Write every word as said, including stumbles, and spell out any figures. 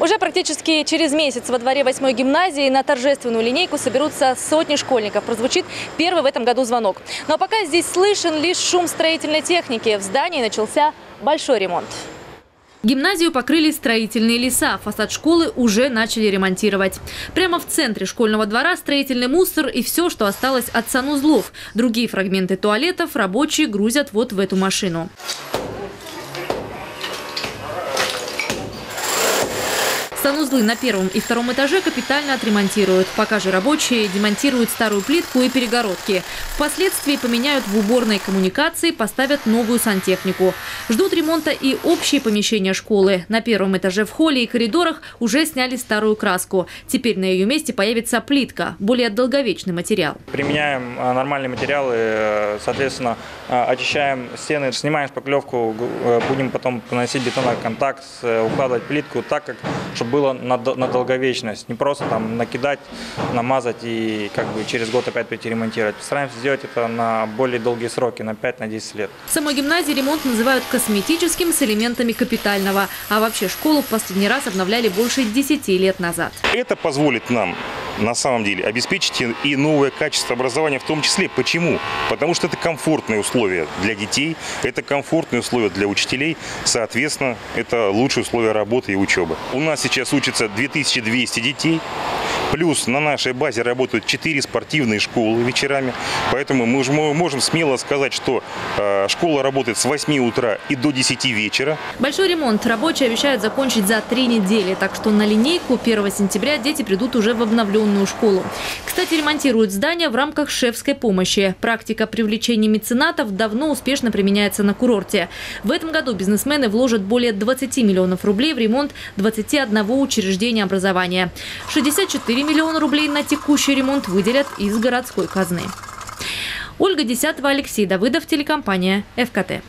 Уже практически через месяц во дворе восьмой гимназии на торжественную линейку соберутся сотни школьников. Прозвучит первый в этом году звонок. Но пока здесь слышен лишь шум строительной техники. В здании начался большой ремонт. Гимназию покрыли строительные леса, фасад школы уже начали ремонтировать. Прямо в центре школьного двора строительный мусор и все, что осталось от санузлов. Другие фрагменты туалетов рабочие грузят вот в эту машину. Санузлы на первом и втором этаже капитально отремонтируют. Пока же рабочие демонтируют старую плитку и перегородки. Впоследствии поменяют в уборной коммуникации, поставят новую сантехнику. Ждут ремонта и общие помещения школы. На первом этаже в холле и коридорах уже сняли старую краску. Теперь на ее месте появится плитка, более долговечный материал. Применяем нормальные материалы, соответственно, очищаем стены, снимаем шпаклевку, будем потом наносить бетонный контакт, укладывать плитку так, как чтобы было на, на долговечность, не просто там накидать, намазать и как бы через год опять прийти ремонтировать. Стараемся сделать это на более долгие сроки, на пять-десять лет. В самой гимназии ремонт называют косметическим с элементами капитального. А вообще школу в последний раз обновляли больше десяти лет назад. Это позволит нам на самом деле обеспечить и новое качество образования в том числе. Почему? Потому что это комфортные условия для детей, это комфортные условия для учителей, соответственно, это лучшие условия работы и учебы. У нас сейчас Сейчас учатся две тысячи двести детей, плюс на нашей базе работают четыре спортивные школы вечерами. Поэтому мы можем смело сказать, что школа работает с восьми утра и до десяти вечера. Большой ремонт рабочие обещают закончить за три недели. Так что на линейку первого сентября дети придут уже в обновленную школу. Кстати, ремонтируют здание в рамках шефской помощи. Практика привлечения меценатов давно успешно применяется на курорте. В этом году бизнесмены вложат более двадцати миллионов рублей в ремонт двадцати одного учреждения образования. шестьдесят четыре миллиона рублей на текущий ремонт выделят из городской казны. Ольга Дедяева, Алексей Давыдов, телекомпания эф ка тэ.